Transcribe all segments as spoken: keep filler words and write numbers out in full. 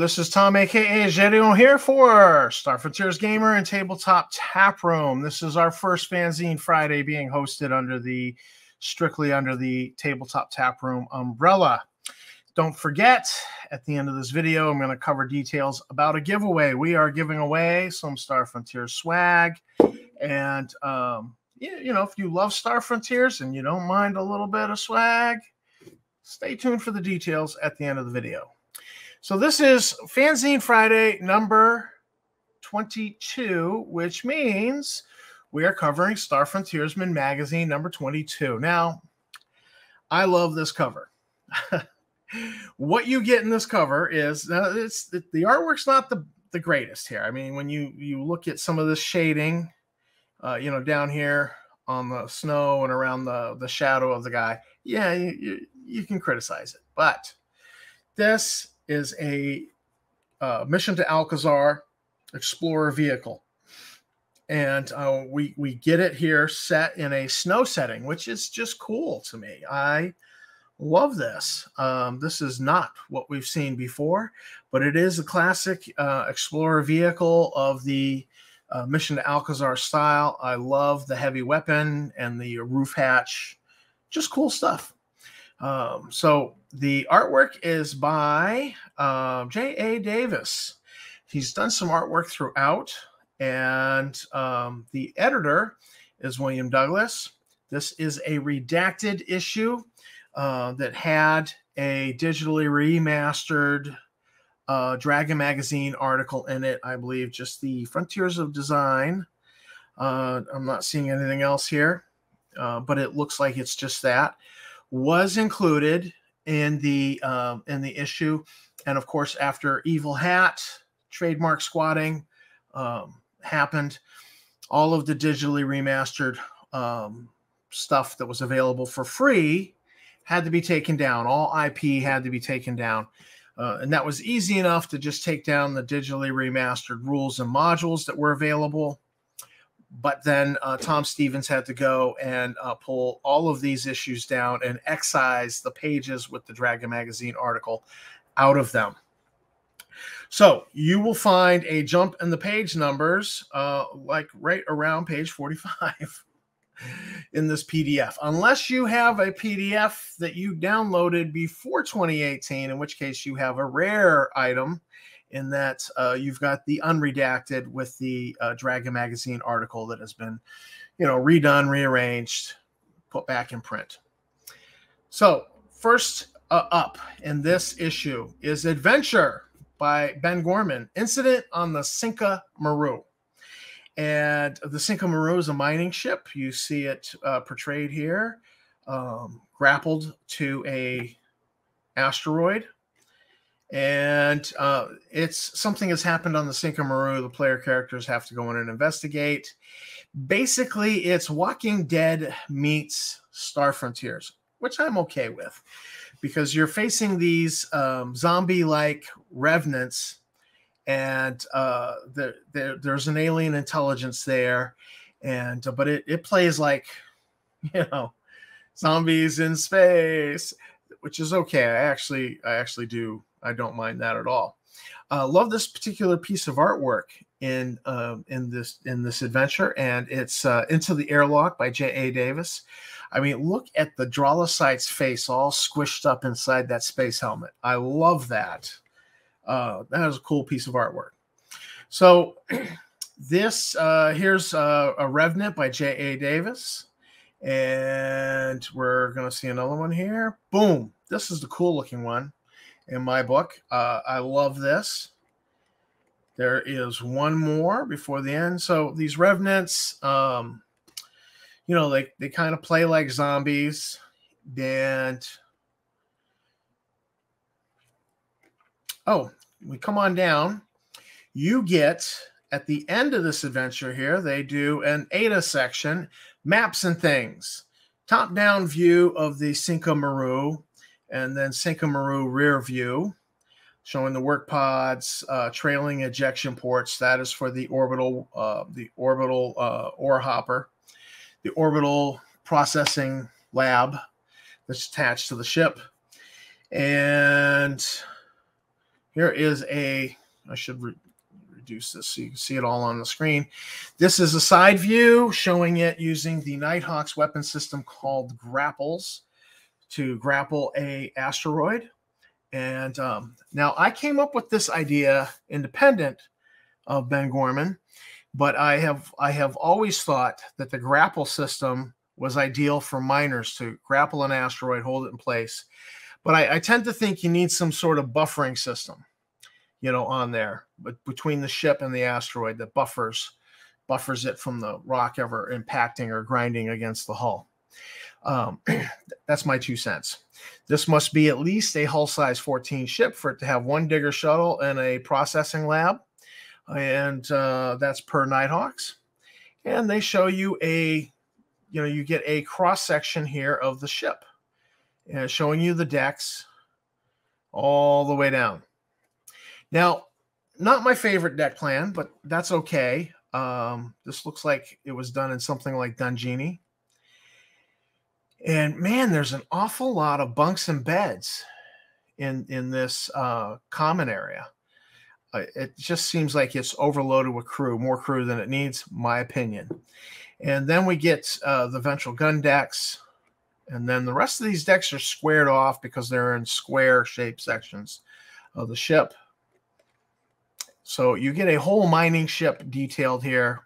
this is Tom, a k a. Gedeon, here for Star Frontiers Gamer and Tabletop Taproom. This is our first Fanzine Friday being hosted under the, strictly under the Tabletop Taproom umbrella. Don't forget, at the end of this video, I'm going to cover details about a giveaway. We are giving away some Star Frontiers swag. And, um, you, you know, if you love Star Frontiers and you don't mind a little bit of swag, stay tuned for the details at the end of the video. So this is Fanzine Friday number twenty-two, which means we are covering Star Frontiersman Magazine number twenty-two. Now, I love this cover. What you get in this cover is, uh, it's the, the artwork's not the, the greatest here. I mean, when you, you look at some of this shading, uh, you know, down here on the snow and around the, the shadow of the guy, yeah, you, you, you can criticize it. But this is a uh, Mission to Alcazar Explorer vehicle. And uh, we, we get it here set in a snow setting, which is just cool to me. I love this. Um, this is not what we've seen before, but it is a classic uh, Explorer vehicle of the uh, Mission to Alcazar style. I love the heavy weapon and the roof hatch. Just cool stuff. Um, so the artwork is by uh, J A Davis. He's done some artwork throughout, and um, the editor is William Douglas. This is a redacted issue uh, that had a digitally remastered uh, Dragon Magazine article in it, I believe, just the Frontiers of Design. Uh, I'm not seeing anything else here, uh, but it looks like it's just that. Was included in the um, in the issue, and of course after Evil Hat trademark squatting um, happened, all of the digitally remastered um, stuff that was available for free had to be taken down. All I P had to be taken down, uh, and that was easy enough to just take down the digitally remastered rules and modules that were available. But then uh, Tom Stevens had to go and uh, pull all of these issues down and excise the pages with the Dragon Magazine article out of them. So you will find a jump in the page numbers, uh, like right around page forty-five in this P D F. Unless you have a P D F that you downloaded before twenty eighteen, in which case you have a rare item, in that uh, you've got the unredacted with the uh, Dragon Magazine article that has been, you know, redone, rearranged, put back in print. So first uh, up in this issue is Adventure by Ben Gorman, Incident on the Sinca Maru. And the Sinca Maru is a mining ship. You see it uh, portrayed here, um, grappled to a asteroid. And uh, it's something has happened on the Sinca Maru. The player characters have to go in and investigate. Basically, it's Walking Dead meets Star Frontiers, which I'm okay with, because you're facing these um, zombie-like revenants, and uh, the, the, there's an alien intelligence there, and uh, but it, it plays like, you know, zombies in space, which is okay. I actually I actually do. I don't mind that at all. Uh, love this particular piece of artwork in uh, in this in this adventure, and it's uh, Into the Airlock by J A Davis. I mean, look at the Drolocyte's face all squished up inside that space helmet. I love that. Uh, that is a cool piece of artwork. So this uh, here's uh, a Revenant by J A Davis, and we're gonna see another one here. Boom! This is the cool looking one. In my book, uh, I love this. There is one more before the end. So these revenants, um, you know, they, they kind of play like zombies. And, oh, we come on down. You get, at the end of this adventure here, they do an A D A section, Maps and Things. Top-down view of the Sinca Maru. And then Sinca Maru rear view, showing the work pods, uh, trailing ejection ports. That is for the orbital, uh, the orbital uh, ore hopper, the orbital processing lab that's attached to the ship. And There is a, I should re reduce this so you can see it all on the screen. This is a side view showing it using the Knight Hawks weapon system called grapples to grapple a asteroid. And um, now I came up with this idea independent of Ben Gorman, but I have I have always thought that the grapple system was ideal for miners to grapple an asteroid, hold it in place. But I, I tend to think you need some sort of buffering system, you know, on there, but between the ship and the asteroid that buffers buffers it from the rock ever impacting or grinding against the hull. Um, that's my two cents. This must be at least a hull size fourteen ship for it to have one digger shuttle and a processing lab. And uh, that's per Knight Hawks. And they show you a, you know, you get a cross section here of the ship, and showing you the decks all the way down. Now, not my favorite deck plan, but that's okay. Um, this looks like it was done in something like Dungini. And man, there's an awful lot of bunks and beds in, in this uh, common area. Uh, it just seems like it's overloaded with crew, more crew than it needs, my opinion. And then we get uh, the ventral gun decks. And then the rest of these decks are squared off because they're in square shaped sections of the ship. So you get a whole mining ship detailed here.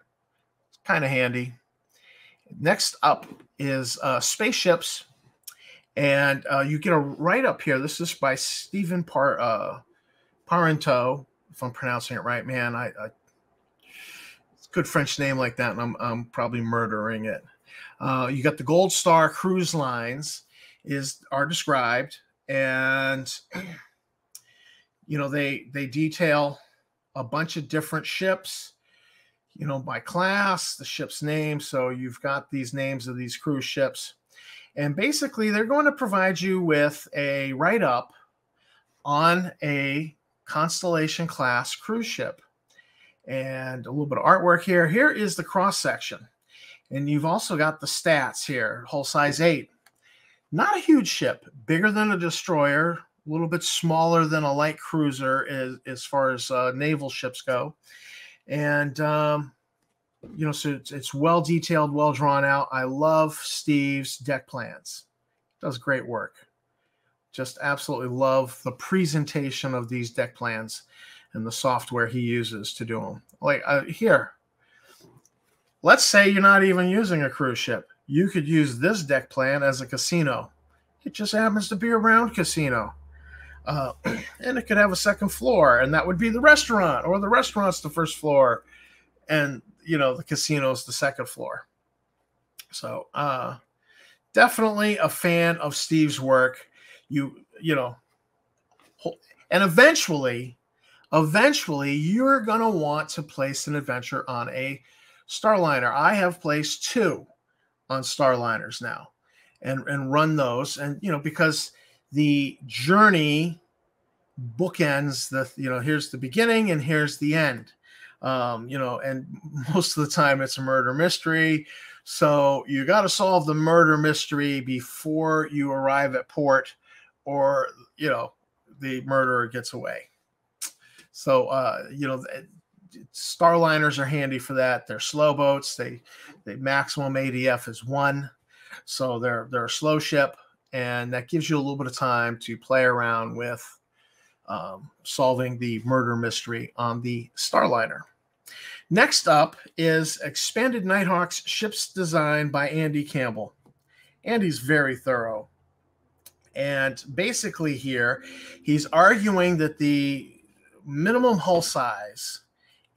It's kind of handy. Next up is uh, spaceships. And uh, you get a write up here. This is by Stephen Par uh, Parenteau, if I'm pronouncing it right. Man, I, I it's a good French name like that, and I'm, I'm probably murdering it. Uh, you got the Gold Star cruise lines is are described, and you know they they detail a bunch of different ships, you know, by class, the ship's name. So you've got these names of these cruise ships, and basically they're going to provide you with a write-up on a Constellation class cruise ship, and a little bit of artwork here. Here is the cross section. And you've also got the stats here, hull size eight. Not a huge ship, bigger than a destroyer, a little bit smaller than a light cruiser as, as far as uh, naval ships go. And, um, you know, so it's, it's well detailed, well drawn out. I love Steve's deck plans. Does great work. Just absolutely love the presentation of these deck plans and the software he uses to do them. Like uh, here. Let's say you're not even using a cruise ship. You could use this deck plan as a casino. It just happens to be a round casino. Uh, and it could have a second floor, and that would be the restaurant, or the restaurant's the first floor, and, you know, the casino's the second floor. So uh, definitely a fan of Steve's work. You, you know, and eventually, eventually you're going to want to place an adventure on a Starliner. I have placed two on Starliners now, and and run those, and you know, because the journey bookends the, you know, here's the beginning and here's the end, um, you know, and most of the time it's a murder mystery, so you got to solve the murder mystery before you arrive at port, or you know, the murderer gets away. So uh, you know. Starliners are handy for that. They're slow boats. They, they maximum A D F is one, so they're they're a slow ship, and that gives you a little bit of time to play around with um, solving the murder mystery on the Starliner. Next up is Expanded Knight Hawks Ships Design by Andy Campbell. Andy's very thorough, and basically here he's arguing that the minimum hull size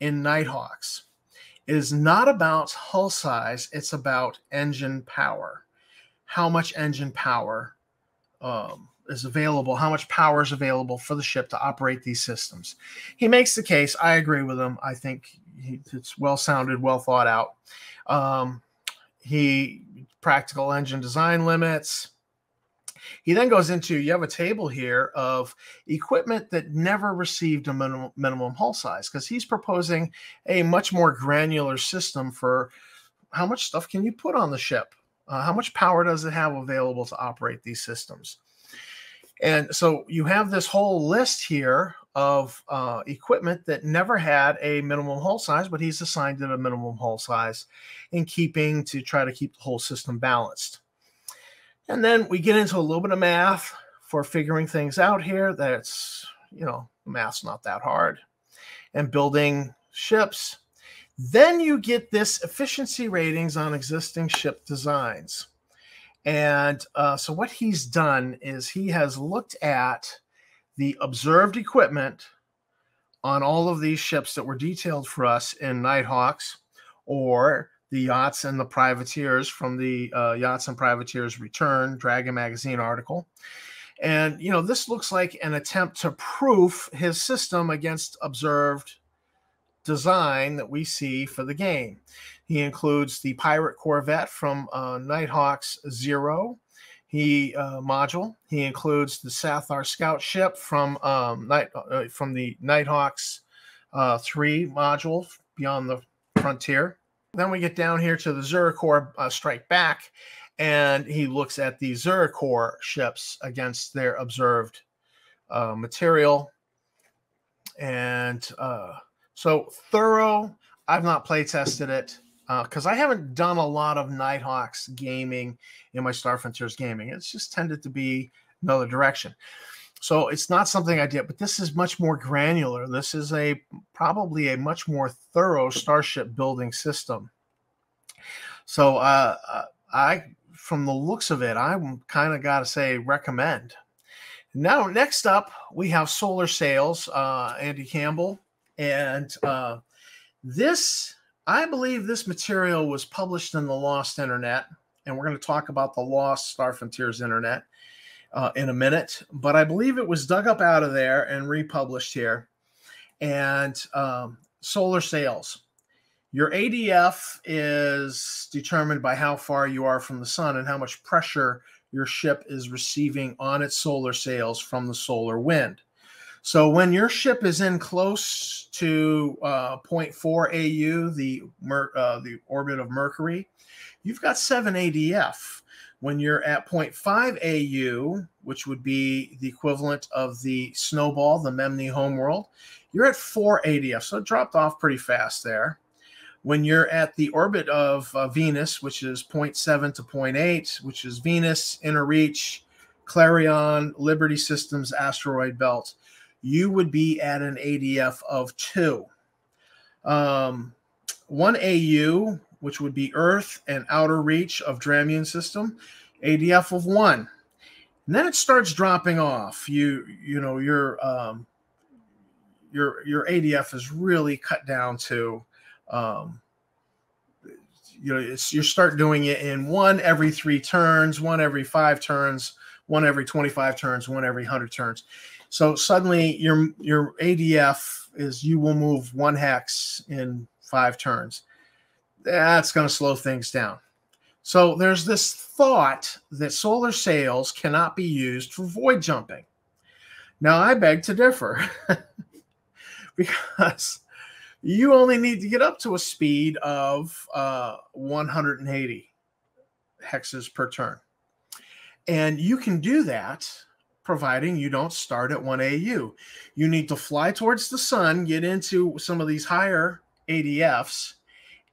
in Knight Hawks is not about hull size, it's about engine power. How much engine power um, is available, how much power is available for the ship to operate these systems. He makes the case, I agree with him. I think he, it's well-sounded, well thought out. Um, he, practical engine design limits. He then goes into, you have a table here of equipment that never received a minimum, minimum hull size, because he's proposing a much more granular system for how much stuff can you put on the ship? Uh, how much power does it have available to operate these systems? And so you have this whole list here of uh, equipment that never had a minimum hull size, but he's assigned it a minimum hull size in keeping to try to keep the whole system balanced. And then we get into a little bit of math for figuring things out here. That's, you know, math's not that hard. And building ships. Then you get this efficiency ratings on existing ship designs. And uh, so what he's done is he has looked at the observed equipment on all of these ships that were detailed for us in Knight Hawks, or the Yachts and the Privateers from the uh, Yachts and Privateers Return Dragon Magazine article. And, you know, this looks like an attempt to proof his system against observed design that we see for the game. He includes the Pirate Corvette from uh, Nighthawks Zero he, uh, module. He includes the Sathar Scout Ship from, um, Night, uh, from the Nighthawks uh, three module, Beyond the Frontier. Then we get down here to the Zurichor uh, Strike Back, and he looks at the Zurichor ships against their observed uh, material. And uh, so thorough. I've not play tested it because uh, I haven't done a lot of Nighthawks gaming in my Star Frontiers gaming. It's just tended to be another direction. So it's not something I did, but this is much more granular. This is a probably a much more thorough starship building system. So uh, I, from the looks of it, I kind of got to say recommend. Now, next up, we have Solar Sails, uh, Andy Campbell. And uh, this, I believe this material was published in the Lost Internet. And we're going to talk about the Lost Star Frontiers Internet Uh, in a minute, but I believe it was dug up out of there and republished here. And um, Solar Sails. Your A D F is determined by how far you are from the sun and how much pressure your ship is receiving on its solar sails from the solar wind. So when your ship is in close to uh, zero point four A U, the, uh, the orbit of Mercury, you've got seven A D F. When you're at zero point five A U, which would be the equivalent of the Snowball, the Memni homeworld, you're at four A D F, so it dropped off pretty fast there. When you're at the orbit of uh, Venus, which is zero point seven to zero point eight, which is Venus, Inner Reach, Clarion, Liberty Systems, Asteroid Belt, you would be at an A D F of two. Um, one A U... which would be Earth and Outer Reach of Drammyon System, A D F of one. And then it starts dropping off. You you know your um, your your A D F is really cut down to, um, you know, it's, you start doing it in one every three turns, one every five turns, one every twenty-five turns, one every one hundred turns. So suddenly your your A D F is you will move one hex in five turns. That's going to slow things down. So there's this thought that solar sails cannot be used for void jumping. Now, I beg to differ because you only need to get up to a speed of uh, one hundred eighty hexes per turn. And you can do that providing you don't start at one A U. You need to fly towards the sun, get into some of these higher A D Fs,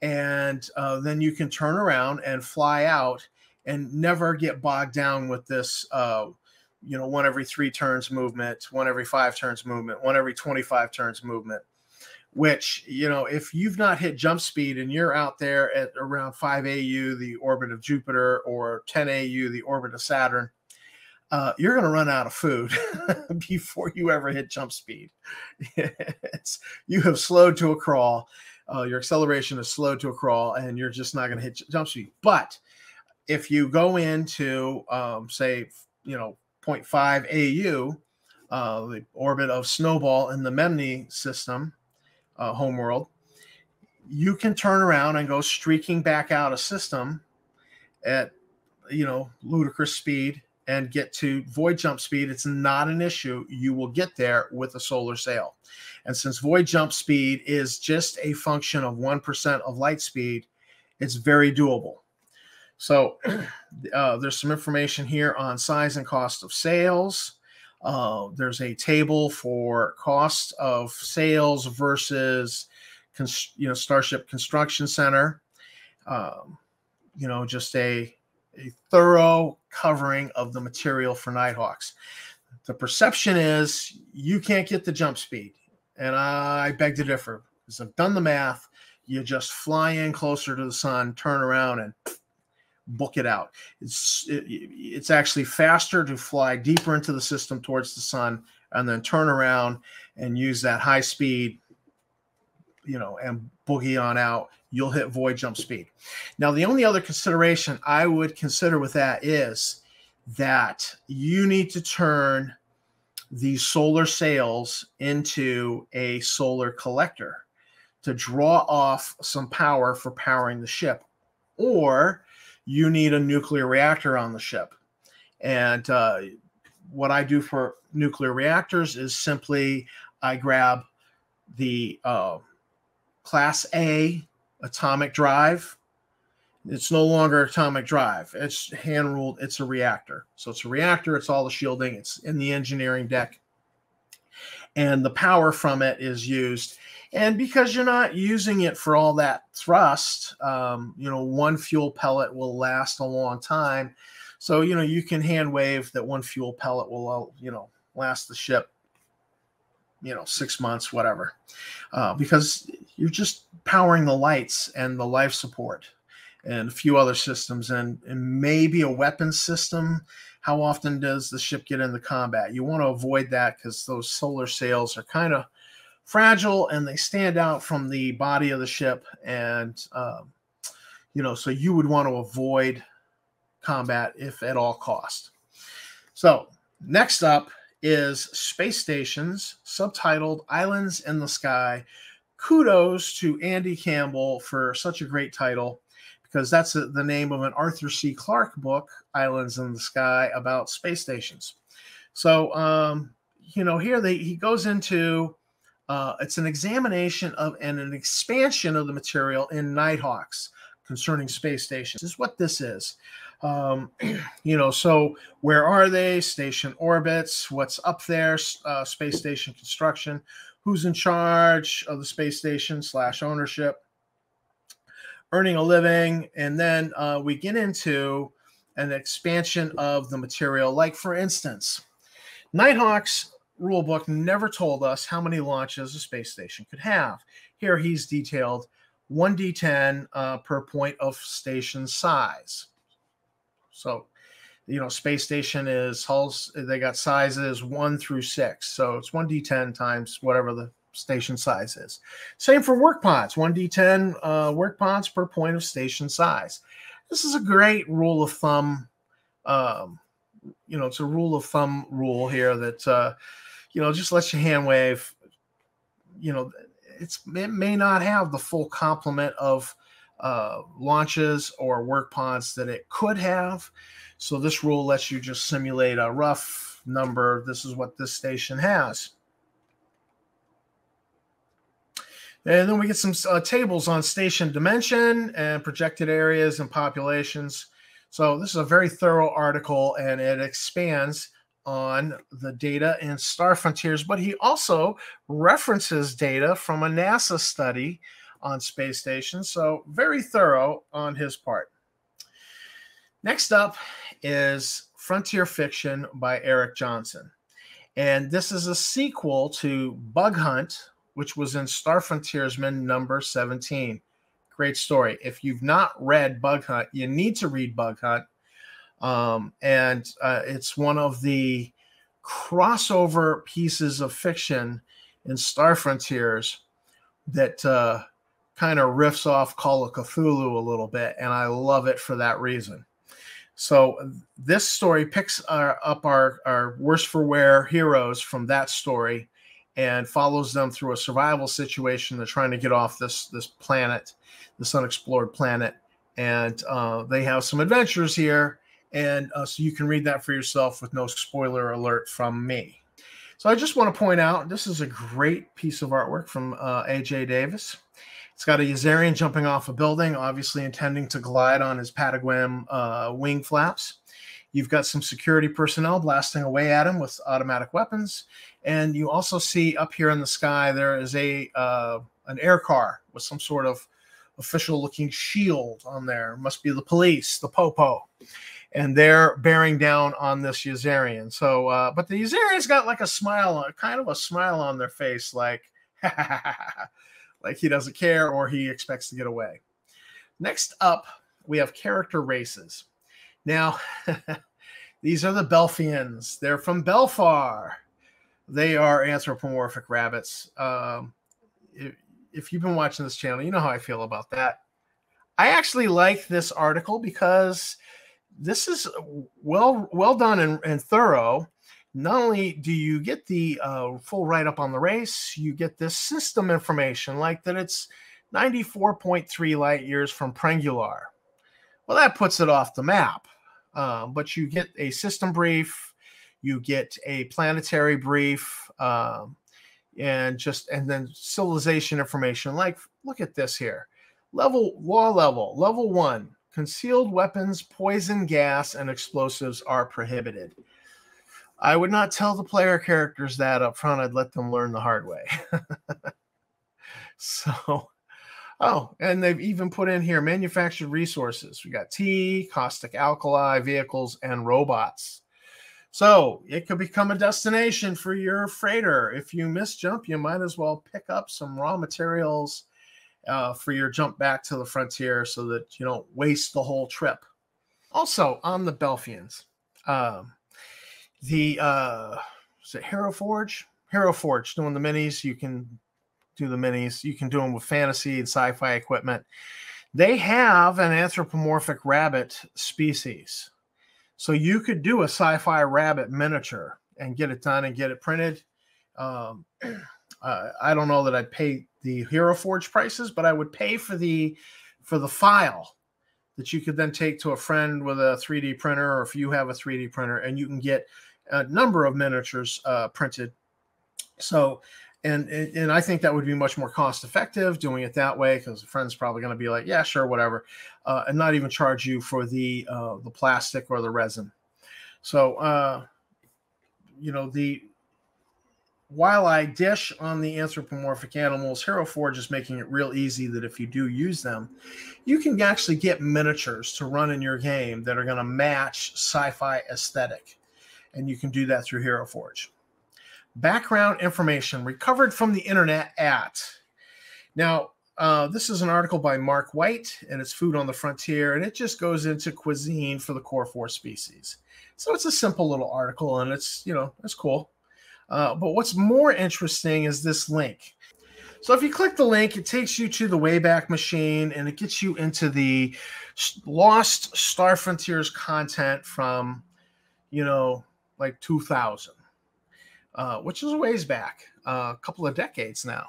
and uh, then you can turn around and fly out and never get bogged down with this, uh, you know, one every three turns movement, one every five turns movement, one every twenty-five turns movement, which, you know, if you've not hit jump speed and you're out there at around five A U, the orbit of Jupiter, or ten A U, the orbit of Saturn, uh, you're going to run out of food before you ever hit jump speed. It's, you have slowed to a crawl. Uh, your acceleration is slowed to a crawl, and you're just not going to hit jump speed. But if you go into, um, say, you know, zero point five A U, uh, the orbit of Snowball in the Memni system, uh, homeworld, you can turn around and go streaking back out a system at, you know, ludicrous speed and get to void jump speed. It's not an issue. You will get there with a solar sail. And since void jump speed is just a function of one percent of light speed, it's very doable. So uh, there's some information here on size and cost of sails. Uh, there's a table for cost of sales versus, you know, Starship Construction Center. Um, you know, just a, a thorough covering of the material for Knight Hawks. The perception is you can't get the jump speed. And I beg to differ, because I've done the math. You just fly in closer to the sun, turn around, and book it out. It's it, it's actually faster to fly deeper into the system towards the sun and then turn around and use that high speed, you know, and boogie on out. You'll hit void jump speed. Now, the only other consideration I would consider with that is that you need to turn the solar sails into a solar collector to draw off some power for powering the ship, or you need a nuclear reactor on the ship. And uh, what I do for nuclear reactors is simply I grab the uh, Class A atomic drive. It's no longer atomic drive. It's hand-ruled. It's a reactor. So it's a reactor. It's all the shielding. It's in the engineering deck. And the power from it is used. And because you're not using it for all that thrust, um, you know, one fuel pellet will last a long time. So, you know, you can hand wave that one fuel pellet will, you know, last the ship, you know, six months, whatever, uh, because you're just powering the lights and the life support and a few other systems, and, and maybe a weapons system. How often does the ship get into combat? You want to avoid that, because those solar sails are kind of fragile and they stand out from the body of the ship. And, um, you know, so you would want to avoid combat if at all cost. So next up is Space Stations, subtitled Islands in the Sky. Kudos to Andy Campbell for such a great title, because that's the name of an Arthur C. Clarke book, Islands in the Sky, about space stations. So, um, you know, here they, he goes into, uh, it's an examination of and an expansion of the material in Knight Hawks concerning space stations. This is what this is. Um, you know, so where are they? Station orbits. What's up there? Uh, space station construction. Who's in charge of the space station slash ownership? Earning a living, and then uh, we get into an expansion of the material. Like, for instance, Knight Hawks rulebook never told us how many launches a space station could have. Here he's detailed one d ten uh, per point of station size. So, you know, space station is hulls. They got sizes one through six. So it's one d ten times whatever the station size is. Same for work pods, one d ten uh, work pods per point of station size. This is a great rule of thumb. Um, you know, it's a rule of thumb rule here that, uh, you know, just lets you hand wave. You know, it's, it may not have the full complement of uh, launches or work pods that it could have. So this rule lets you just simulate a rough number. This is what this station has. And then we get some uh, tables on station dimension and projected areas and populations. So this is a very thorough article, and it expands on the data in Star Frontiers. But he also references data from a NASA study on space stations. So very thorough on his part. Next up is Frontier Fiction by Eric Johnson. And this is a sequel to Bug Hunt, which was in Star Frontiersman number seventeen. Great story. If you've not read Bug Hunt, you need to read Bug Hunt. Um, and uh, it's one of the crossover pieces of fiction in Star Frontiers that uh, kind of riffs off Call of Cthulhu a little bit, and I love it for that reason. So this story picks uh, up our, our worst for wear heroes from that story and follows them through a survival situation. They're trying to get off this, this planet, this unexplored planet. And uh, they have some adventures here. And uh, so you can read that for yourself with no spoiler alert from me. So I just want to point out, this is a great piece of artwork from uh, A J Davis. It's got a Yazarian jumping off a building, obviously intending to glide on his pataguam uh, wing flaps. You've got some security personnel blasting away at him with automatic weapons. And you also see up here in the sky, there is a uh, an air car with some sort of official-looking shield on there. Must be the police, the Popo. And they're bearing down on this Yazarian. So, uh, but the Yazarian's got like a smile, kind of a smile on their face, like, ha, ha, ha, ha, ha. Like he doesn't care or he expects to get away. Next up, we have character races. Now, these are the Belphians. They're from Belfar. They are anthropomorphic rabbits. Um, if, if you've been watching this channel, you know how I feel about that. I actually like this article because this is well, well done and, and thorough. Not only do you get the uh, full write-up on the race, you get this system information, like that it's ninety-four point three light years from Prangular. Well, that puts it off the map. Uh, but you get a system brief, you get a planetary brief, um, and just and then civilization information. Like, look at this here. Level law level, level one, concealed weapons, poison gas, and explosives are prohibited. I would not tell the player characters that up front. I'd let them learn the hard way. So, oh, and they've even put in here manufactured resources. We got tea, caustic alkali, vehicles, and robots. So it could become a destination for your freighter. If you misjump, you might as well pick up some raw materials uh, for your jump back to the frontier so that you don't waste the whole trip. Also, on the Belphians, um, the uh, is it Hero Forge? Hero Forge doing the minis. You can do the minis. You can do them with fantasy and sci-fi equipment. They have an anthropomorphic rabbit species. So you could do a sci-fi rabbit miniature and get it done and get it printed. Um, uh, I don't know that I'd pay the Hero Forge prices, but I would pay for the for the file that you could then take to a friend with a three D printer, or if you have a three D printer, and you can get a number of miniatures uh, printed. So, and and I think that would be much more cost effective doing it that way, because a friend's probably going to be like, yeah, sure, whatever, uh, and not even charge you for the uh, the plastic or the resin. So, uh, you know, the while I dish on the anthropomorphic animals, Hero Forge is making it real easy that if you do use them, you can actually get miniatures to run in your game that are going to match sci-fi aesthetic. And you can do that through Hero Forge. Background information recovered from the internet at. Now, uh, this is an article by Mark White, and it's Food on the Frontier, and it just goes into cuisine for the core four species. So it's a simple little article, and it's, you know, it's cool. Uh, but what's more interesting is this link. So if you click the link, it takes you to the Wayback Machine, and it gets you into the lost Star Frontiers content from, you know, like two thousand. Uh, which is a ways back, uh, a couple of decades now.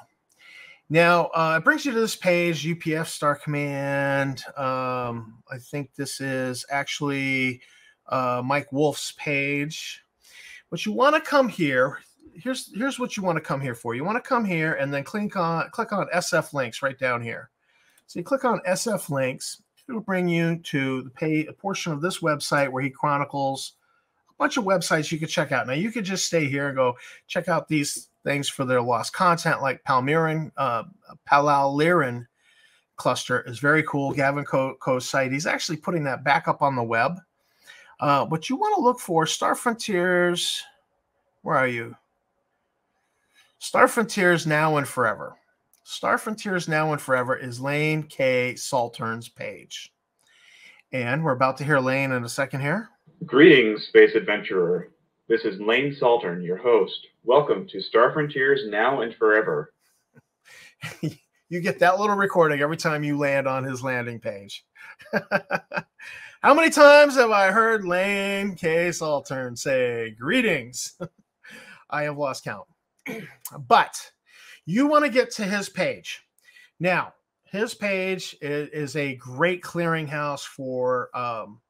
Now, uh, it brings you to this page, U P F Star Command. Um, I think this is actually uh, Mike Wolf's page. But you want to come here. Here's, here's what you want to come here for. You want to come here and then click on, click on S F Links right down here. So you click on S F Links. It'll bring you to the page, a portion of this website where he chronicles bunch of websites you could check out. Now, you could just stay here and go check out these things for their lost content, like Palmyran, uh, Palauliran cluster is very cool. Gavin Coe's site, he's actually putting that back up on the web. Uh, but you want to look for Star Frontiers, where are you? Star Frontiers Now and Forever. Star Frontiers Now and Forever is Lane K. Saltern's page. And we're about to hear Lane in a second here. Greetings, space adventurer. This is Lane Saltern, your host. Welcome to Star Frontiers Now and Forever. You get that little recording every time you land on his landing page. How many times have I heard Lane K. Saltern say greetings? I have lost count. But you want to get to his page. Now, his page is, is a great clearinghouse for... Um,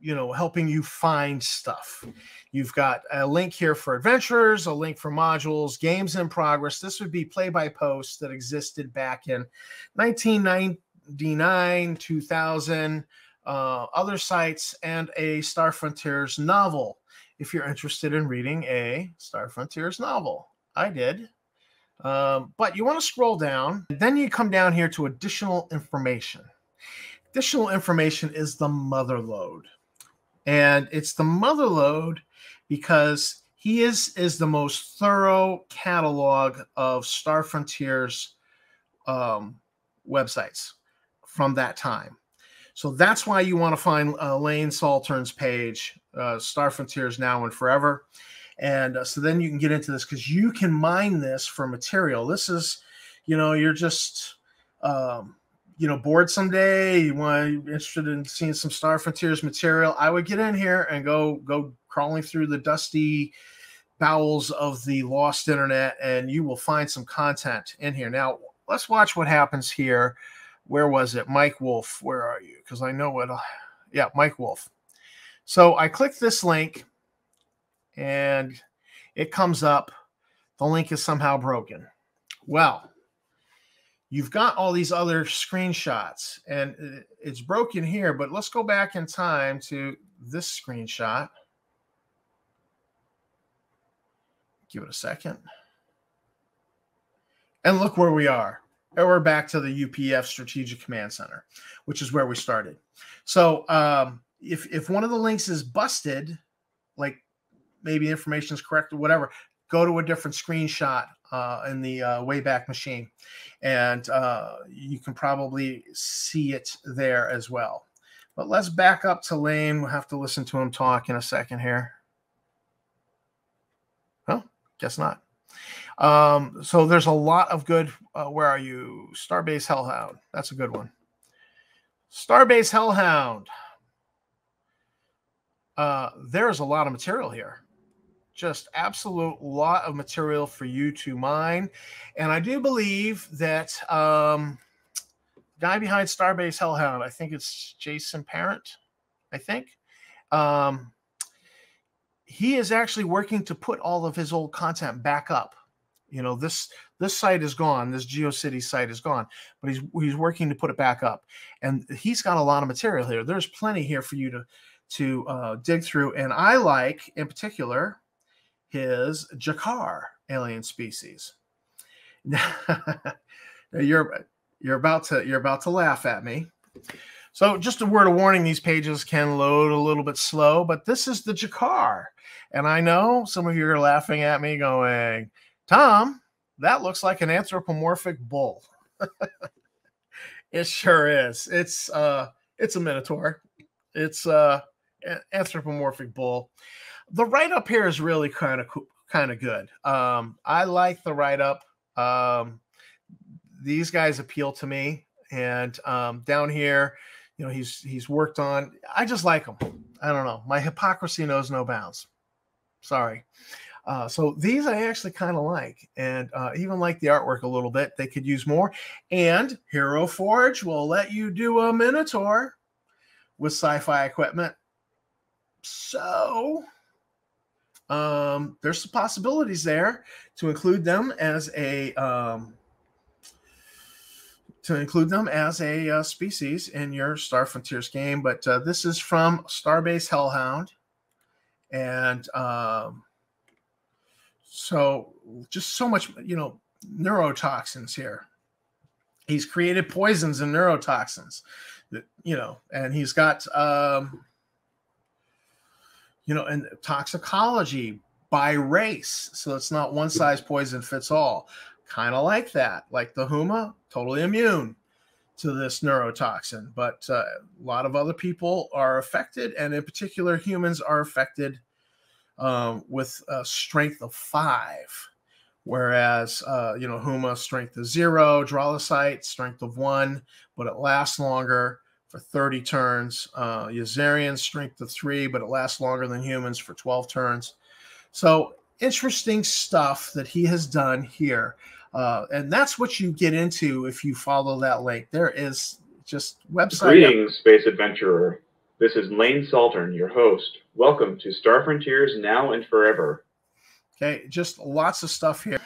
you know, helping you find stuff. You've got a link here for adventures, a link for modules, games in progress. This would be play-by-posts that existed back in nineteen ninety-nine, two thousand, uh, other sites, and a Star Frontiers novel, if you're interested in reading a Star Frontiers novel. I did. Um, but you want to scroll down. Then you come down here to additional information. Additional information is the mother lode. And it's the mother lode because he is, is the most thorough catalog of Star Frontiers um, websites from that time. So that's why you want to find uh, Lane Saltern's page, uh, Star Frontiers Now and Forever. And uh, so then you can get into this because you can mine this for material. This is, you know, you're just, um, you know, bored someday. You want interested in seeing some Star Frontiers material. I would get in here and go go crawling through the dusty bowels of the lost internet, and you will find some content in here. Now, let's watch what happens here. Where was it? Mike Wolf, where are you? Because I know what. Yeah, Mike Wolf. So I click this link, and it comes up. The link is somehow broken. Well, you've got all these other screenshots, and it's broken here, but let's go back in time to this screenshot. Give it a second. And look where we are. And we're back to the U P F Strategic Command Center, which is where we started. So um, if, if one of the links is busted, like maybe information is correct or whatever, go to a different screenshot uh, in the uh, Wayback Machine, and uh, you can probably see it there as well. But let's back up to Lane. We'll have to listen to him talk in a second here. Well, guess not. Um, so there's a lot of good, uh, where are you? Starbase Hellhound. That's a good one. Starbase Hellhound. Uh, there's a lot of material here. Just absolute lot of material for you to mine. And I do believe that um, guy behind Starbase Hellhound, I think it's Jason Parent, I think. Um, he is actually working to put all of his old content back up. You know, this this site is gone. This GeoCity site is gone. But he's, he's working to put it back up. And he's got a lot of material here. There's plenty here for you to, to uh, dig through. And I like, in particular, his Jakar alien species. Now, you're you're about to you're about to laugh at me. So just a word of warning: these pages can load a little bit slow, but this is the Jakar, and I know some of you are laughing at me, going, "Tom, that looks like an anthropomorphic bull." It sure is. It's uh, it's a minotaur. It's uh, an anthropomorphic bull. The write-up here is really kind of kind of good. Um, I like the write-up. Um, these guys appeal to me, and um, down here, you know, he's he's worked on. I just like them. I don't know. My hypocrisy knows no bounds. Sorry. Uh, so these I actually kind of like, and uh, even like the artwork a little bit. They could use more. And Hero Forge will let you do a Minotaur with sci-fi equipment. So. Um, there's some possibilities there to include them as a um, to include them as a uh, species in your Star Frontiers game. But uh, this is from Starbase Hellhound, and um, so just so much, you know, neurotoxins here. He's created poisons and neurotoxins, that, you know, and he's got. Um, You know, and toxicology by race. So it's not one size poison fits all. Kind of like that. Like the Humma, totally immune to this neurotoxin. But uh, a lot of other people are affected. And in particular, humans are affected um, with a strength of five. Whereas, uh, you know, Humma, strength of zero. Drolocyte, strength of one. But it lasts longer. For thirty turns, uh, Yazarian strength of three, but it lasts longer than humans for twelve turns. So interesting stuff that he has done here, uh, and that's what you get into if you follow that link. There is just website. Greetings, space adventurer. This is Lane Saltern, your host. Welcome to Star Frontiers Now and Forever. Okay, just lots of stuff here.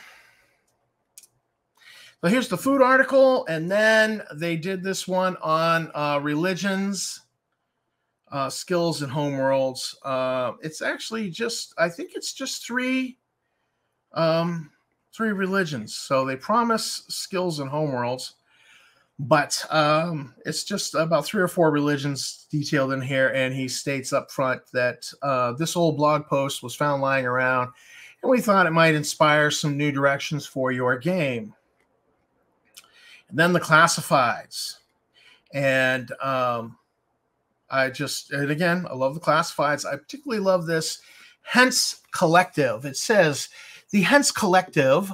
So here's the food article, and then they did this one on uh, religions uh, skills and homeworlds. Uh, it's actually just, I think it's just three, um, three religions. So they promise skills and homeworlds, but um, it's just about three or four religions detailed in here. And he states up front that uh, this old blog post was found lying around, and we thought it might inspire some new directions for your game. And then the classifieds. And um, I just, and again, I love the classifieds. I particularly love this Hentz Collective. It says, the Hentz Collective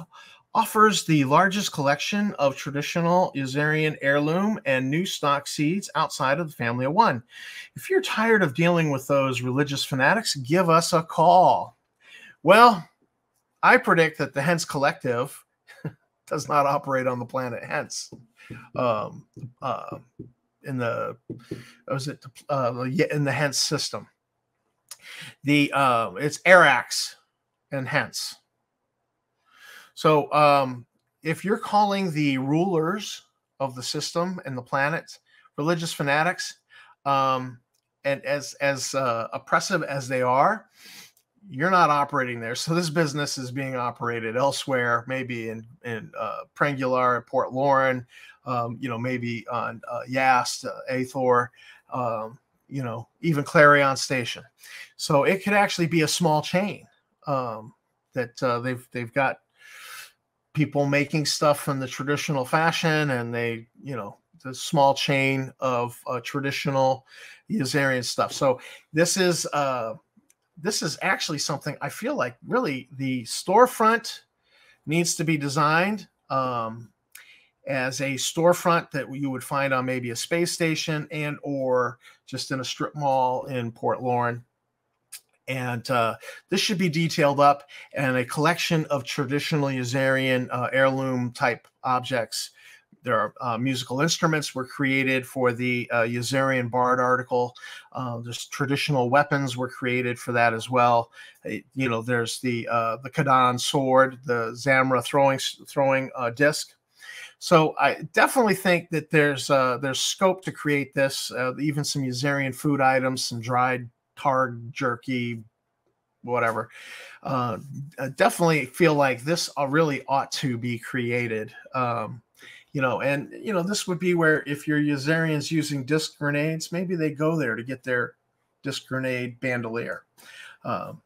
offers the largest collection of traditional Yazarian heirloom and new stock seeds outside of the family of one. If you're tired of dealing with those religious fanatics, give us a call. Well, I predict that the Hentz Collective does not operate on the planet Hentz. Um, uh, in the, was it uh, in the Hentz system? The uh, it's Arax and Hentz. So um, if you're calling the rulers of the system and the planet religious fanatics, um, and as as uh, oppressive as they are, you're not operating there. So this business is being operated elsewhere, maybe in, in uh, Prangular, Port Lauren, um, you know, maybe on uh, Yast, uh, Athor, um, you know, even Clarion Station. So it could actually be a small chain um, that uh, they've they've got people making stuff in the traditional fashion, and they, you know, the small chain of uh, traditional Yazarian stuff. So this is... Uh, This is actually something I feel like really the storefront needs to be designed um, as a storefront that you would find on maybe a space station and or just in a strip mall in Port Lauren. And uh, this should be detailed up, and a collection of traditional Yazarian uh, heirloom type objects. There are uh, musical instruments were created for the uh, Yazarian Bard article. Uh, there's traditional weapons were created for that as well. It, you know, there's the uh, the Kadan sword, the Zamra throwing throwing uh, disc. So I definitely think that there's uh, there's scope to create this. Uh, even some Yazarian food items, some dried targ jerky, whatever. Uh, I definitely feel like this really ought to be created. Um, You know, and, you know, this would be where if you're Yazarians using disc grenades, maybe they go there to get their disc grenade bandolier. Um,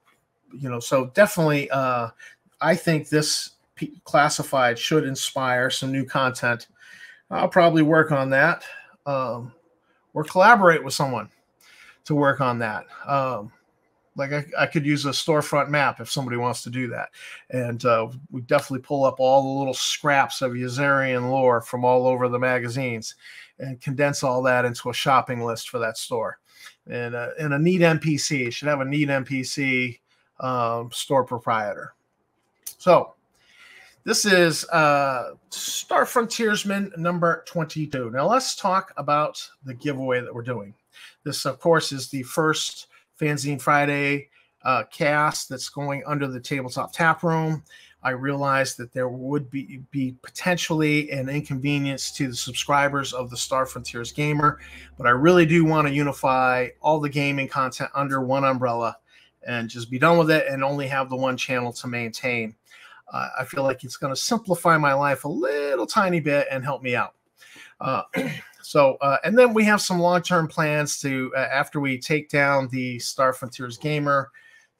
you know, so definitely uh, I think this classified should inspire some new content. I'll probably work on that um, or collaborate with someone to work on that. Um, like I, I could use a storefront map if somebody wants to do that. And uh, we definitely pull up all the little scraps of Yazarian lore from all over the magazines and condense all that into a shopping list for that store. And, uh, and a neat N P C. It should have a neat N P C um, store proprietor. So this is uh, Star Frontiersman number twenty-two. Now let's talk about the giveaway that we're doing. This, of course, is the first Fanzine Friday uh, cast that's going under the Tabletop Taproom. I realized that there would be, be potentially an inconvenience to the subscribers of the Star Frontiers Gamer, but I really do want to unify all the gaming content under one umbrella and just be done with it and only have the one channel to maintain. Uh, I feel like it's going to simplify my life a little tiny bit and help me out. Uh, so, uh, and then we have some long-term plans to, uh, after we take down the Star Frontiers Gamer,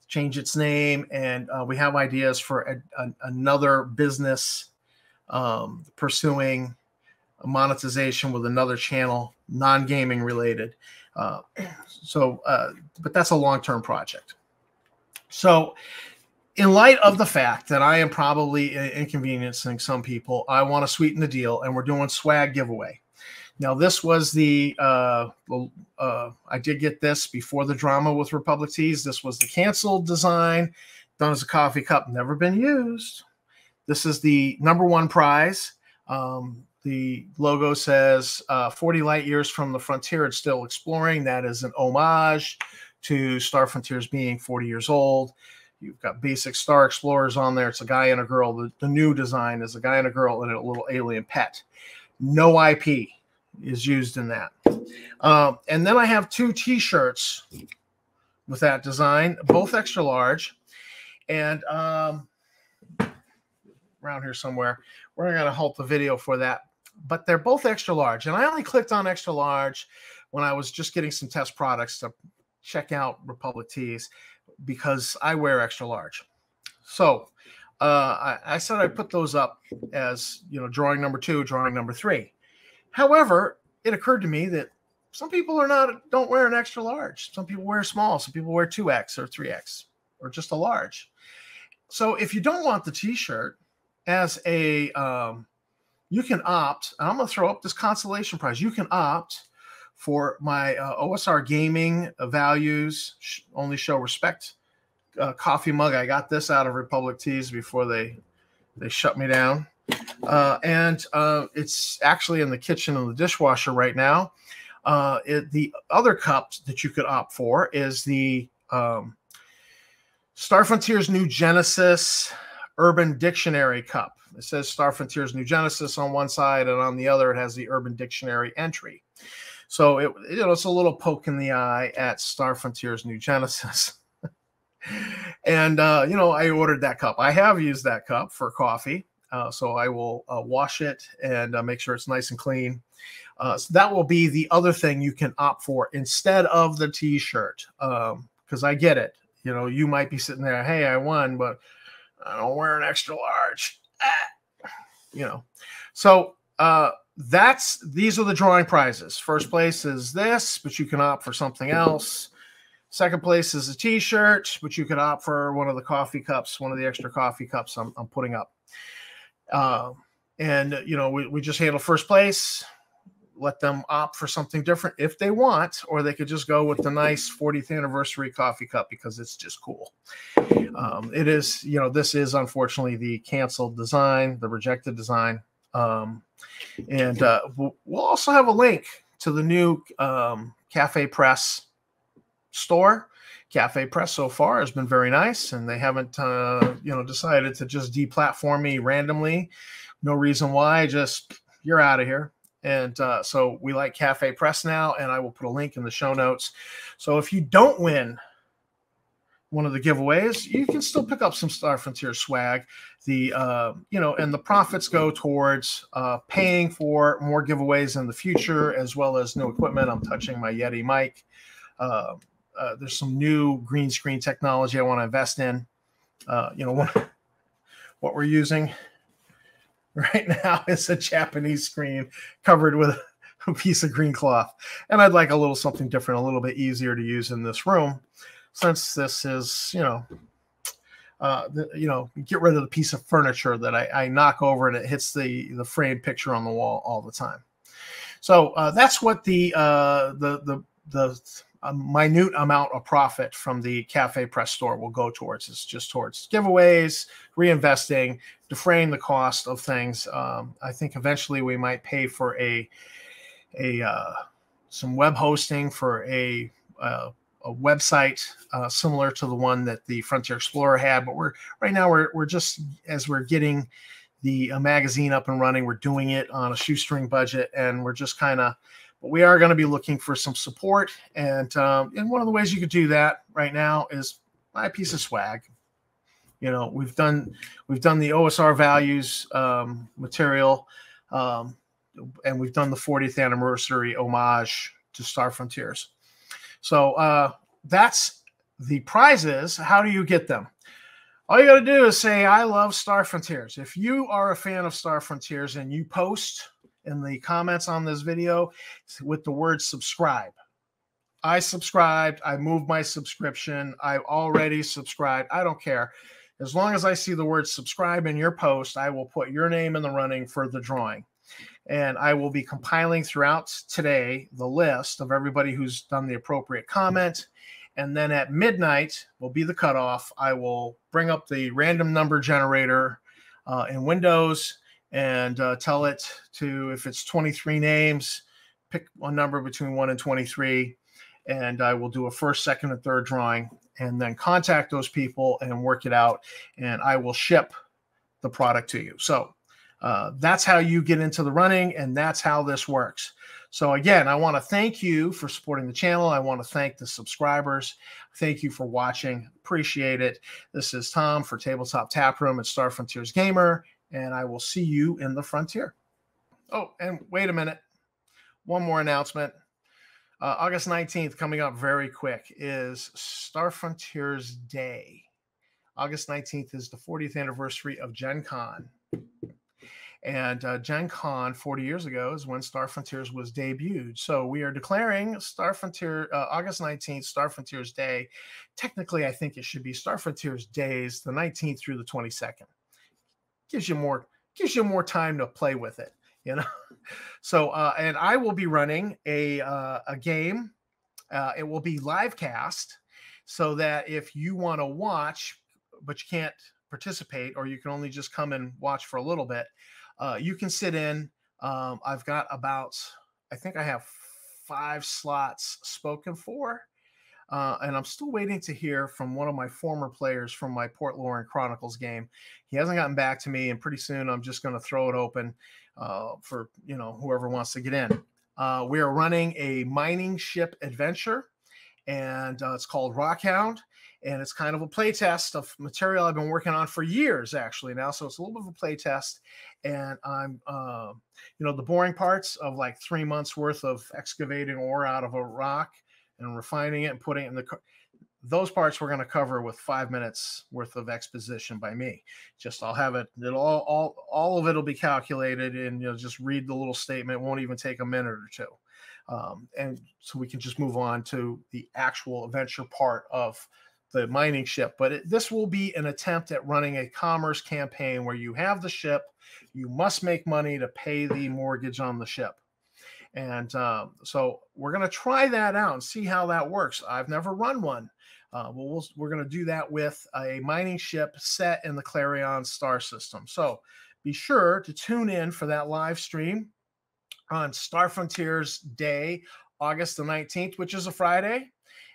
change its name. And uh, we have ideas for a, a, another business um, pursuing a monetization with another channel, non-gaming related. Uh, so, uh, but that's a long-term project. So in light of the fact that I am probably inconveniencing some people, I want to sweeten the deal, and we're doing swag giveaway. Now, this was the, uh, uh, I did get this before the drama with Republic Tees. This was the canceled design, done as a coffee cup, never been used. This is the number one prize. Um, the logo says uh, forty light years from the frontier, it's still exploring. That is an homage to Star Frontiers being forty years old. You've got basic Star Explorers on there. It's a guy and a girl. The, the new design is a guy and a girl and a little alien pet. No I P is used in that. Uh, and then I have two T-shirts with that design, both extra large. And um, around here somewhere, we're going to halt the video for that. But they're both extra large. And I only clicked on extra large when I was just getting some test products to check out Republic Tees, because I wear extra large. So uh, I, I said I put those up as, you know, drawing number two, drawing number three. However, it occurred to me that some people are not don't wear an extra large. Some people wear small. Some people wear two X or three X or just a large. So if you don't want the T-shirt as a, um, you can opt. And I'm going to throw up this consolation prize. You can opt for my uh, O S R Gaming Values sh Only Show Respect uh, coffee mug. I got this out of Republic Tees before they they shut me down. Uh, and uh, it's actually in the kitchen and the dishwasher right now. Uh, it, the other cup that you could opt for is the um, Star Frontiers New Genesis Urban Dictionary cup. It says Star Frontiers New Genesis on one side, and on the other it has the Urban Dictionary entry. So it, you know, it's a little poke in the eye at Star Frontiers New Genesis. And, uh, you know, I ordered that cup. I have used that cup for coffee. Uh, so I will uh, wash it and uh, make sure it's nice and clean. Uh, so that will be the other thing you can opt for instead of the T-shirt. Um, because I get it. You know, you might be sitting there, hey, I won, but I don't wear an extra large. Ah! You know, so... Uh, That's these are the drawing prizes. First place is this, but you can opt for something else. Second place is a T-shirt, but you could opt for one of the coffee cups, one of the extra coffee cups I'm, I'm putting up. Uh, and, you know, we, we just handle first place, let them opt for something different if they want, or they could just go with the nice fortieth anniversary coffee cup because it's just cool. Um, it is, you know, this is unfortunately the canceled design, the rejected design. Um, and, uh, we'll also have a link to the new, um, Cafe Press store. Cafe Press so far has been very nice, and they haven't, uh, you know, decided to just deplatform me randomly. No reason why, just you're out of here. And, uh, so we like Cafe Press now, and I will put a link in the show notes. So if you don't win one of the giveaways, you can still pick up some Star Frontier swag. The uh, you know, and the profits go towards uh, paying for more giveaways in the future, as well as new equipment. I'm touching my Yeti mic. Uh, uh, there's some new green screen technology I want to invest in. Uh, you know, what, what we're using right now is a Japanese screen covered with a piece of green cloth, and I'd like a little something different, a little bit easier to use in this room. Since this is, you know, uh, the, you know, get rid of the piece of furniture that I, I knock over and it hits the the framed picture on the wall all the time. So uh, that's what the uh, the the the uh, minute amount of profit from the Cafe Press store will go towards. It's just towards giveaways, reinvesting, defraying the cost of things. Um, I think eventually we might pay for a a uh, some web hosting for a. Uh, a website uh, similar to the one that the Frontier Explorer had, but we're right now we're, we're just, as we're getting the uh, magazine up and running, we're doing it on a shoestring budget, and we're just kind of, but we are going to be looking for some support. And, um, and one of the ways you could do that right now is buy a piece of swag. You know, we've done, we've done the O S R values um, material, um, and we've done the fortieth anniversary homage to Star Frontiers. So uh, that's the prizes. How do you get them? All you got to do is say, I love Star Frontiers. If you are a fan of Star Frontiers and you post in the comments on this video with the word subscribe, I subscribed, I moved my subscription, I've already subscribed, I don't care. As long as I see the word subscribe in your post, I will put your name in the running for the drawing. And I will be compiling throughout today the list of everybody who's done the appropriate comment. And then at midnight will be the cutoff. I will bring up the random number generator uh, in Windows and uh, tell it to, if it's twenty-three names, pick a number between one and twenty-three. And I will do a first, second, and third drawing, and then contact those people and work it out. And I will ship the product to you. So. Uh, that's how you get into the running, and that's how this works. So again, I want to thank you for supporting the channel. I want to thank the subscribers. Thank you for watching. Appreciate it. This is Tom for Tabletop Taproom at Star Frontiers Gamer, and I will see you in the frontier. Oh, and wait a minute. One more announcement. Uh, August nineteenth, coming up very quick, is Star Frontiers Day. August nineteenth is the fortieth anniversary of Gen Con. And uh, Gen Con forty years ago is when Star Frontiers was debuted. So we are declaring Star Frontier uh, August nineteenth, Star Frontiers Day. Technically, I think it should be Star Frontiers Days, the nineteenth through the twenty-second. Gives you more, gives you more time to play with it, you know. So uh, and I will be running a uh, a game. Uh, it will be live cast, so that if you want to watch, but you can't participate, or you can only just come and watch for a little bit. Uh, you can sit in. Um, I've got about, I think I have five slots spoken for. Uh, and I'm still waiting to hear from one of my former players from my Port Lauren Chronicles game. He hasn't gotten back to me, and pretty soon I'm just going to throw it open uh, for, you know, whoever wants to get in. Uh, we are running a mining ship adventure, and uh, it's called Rockhound. And it's kind of a play test of material I've been working on for years, actually, now. So it's a little bit of a play test. And I'm, uh, you know, the boring parts of like three months worth of excavating ore out of a rock and refining it and putting it in the car. Those parts we're going to cover with five minutes worth of exposition by me. Just I'll have it, it'll all, all, all of it will be calculated, and you'll just read the little statement. It won't even take a minute or two. Um, and so we can just move on to the actual adventure part of the mining ship. But it, this will be an attempt at running a commerce campaign where you have the ship, you must make money to pay the mortgage on the ship. And um, so we're going to try that out and see how that works. I've never run one. Uh, well, we'll we're going to do that with a mining ship set in the Clarion star system. So be sure to tune in for that live stream on Star Frontiers Day, August the nineteenth, which is a Friday.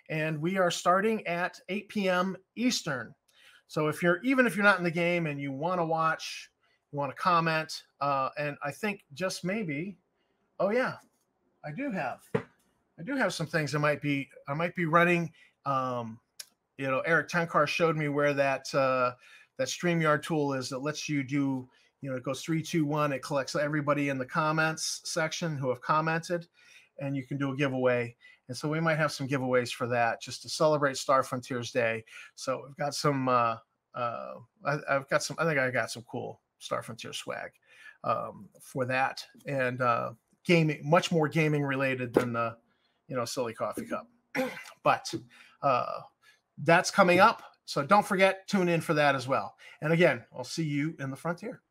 And we are starting at eight p m Eastern. So if you're, even if you're not in the game and you want to watch, you want to comment, uh, and I think just maybe, oh yeah, I do have, I do have some things that might be, I might be running. Um, you know, Eric Tenkar showed me where that uh, that StreamYard tool is that lets you do, you know, it goes three, two, one. It collects everybody in the comments section who have commented, and you can do a giveaway. And so we might have some giveaways for that just to celebrate Star Frontiers Day. So we've got some, uh, uh, I, I've got some, I think I got some cool Star Frontier swag um, for that. And uh, gaming, much more gaming related than the, you know, silly coffee cup. But uh, that's coming up. So don't forget, tune in for that as well. And again, I'll see you in the frontier.